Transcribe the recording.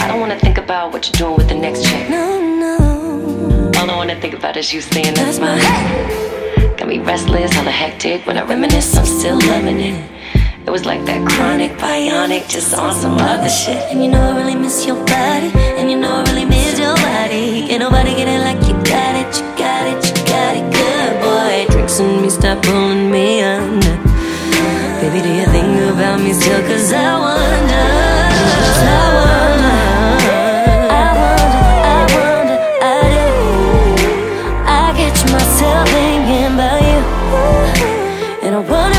I don't wanna think about what you're doing with the next chick. No, no. All I wanna think about is you saying that's mine. Got me restless, hella hectic. When I reminisce, I'm still loving it. It was like that chronic, bionic, just on some other shit. And you know I really miss your body. And you know I really miss your body. Can't nobody get it like you got it, you got it, you got it. Good boy, drinks in me, stop pulling me under. Baby, do you think about me still? Cause I wonder, I wonder, I do. I get you myself thinking about you. And I wonder